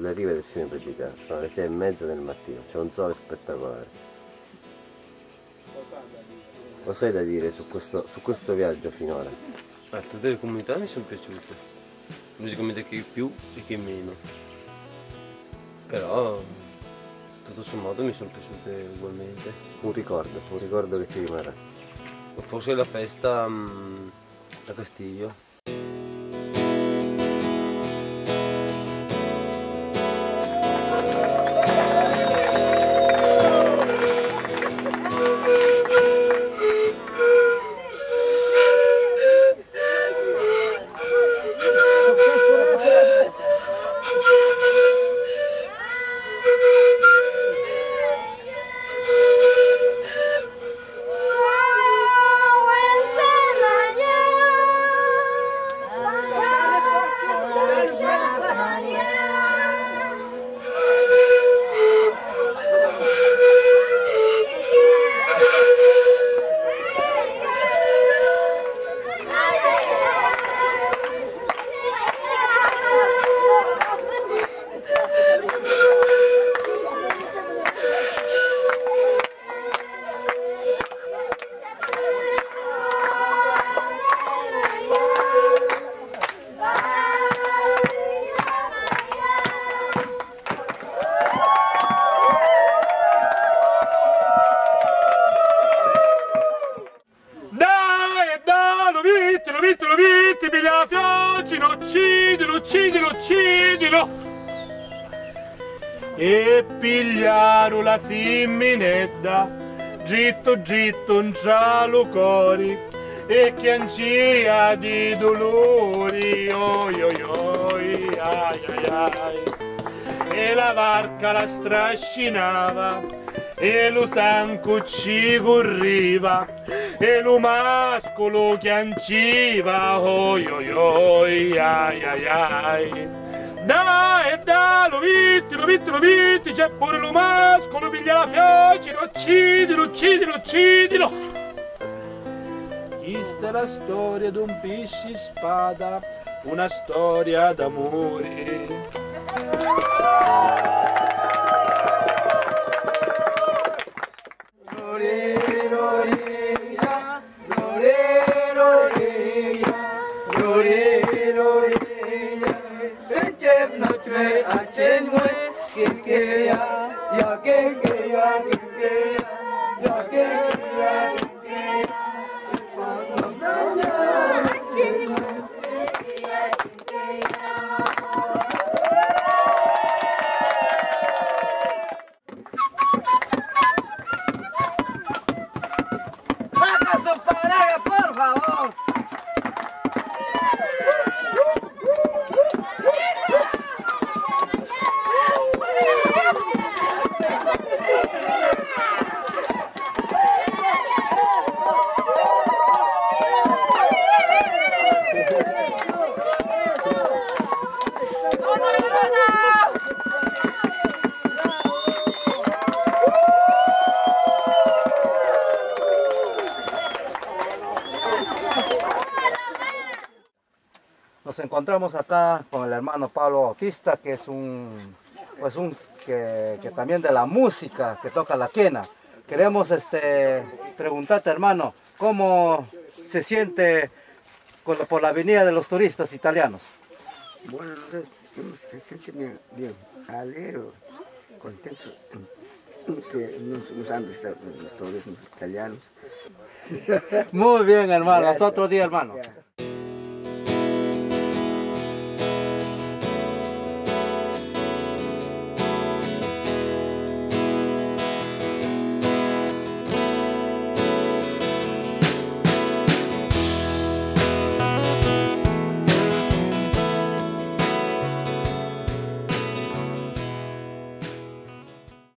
sulle rive del fiume Precicà, sono le 6:30 del mattino, c'è un sole spettacolare. Cosa hai da dire su questo viaggio finora? Tutte le comunità mi sono piaciute, non si comunità che più e che meno, però tutto sommato mi sono piaciute ugualmente. Un ricordo che ti rimarrà? Forse la festa a Castiglio. Uccidilo, uccidilo, uccidilo! E pigliaro la simminetta, gitto gitto un cialo cori, e chiancia di dolori, oi oi oi, ai ai ai. E la varca la strascinava, e lo sanco ci corriva, e lo mascolo chianciva, oi oi oi, ai ai ai. Dai, dai, lo vitti, c'è pure lo mascolo, piglia la fiocina, uccidilo. Questa è la storia d'un pesci spada, una storia d'amore. Nos encontramos acá con el hermano Pablo Aquista, que es que también de la música, que toca la quena. Queremos preguntarte, hermano, ¿cómo se siente por la venida de los turistas italianos? Bueno, se siente bien, alegre, contento, que nos han visitado los turistas italianos. Muy bien, hermano. Hasta otro día, hermano.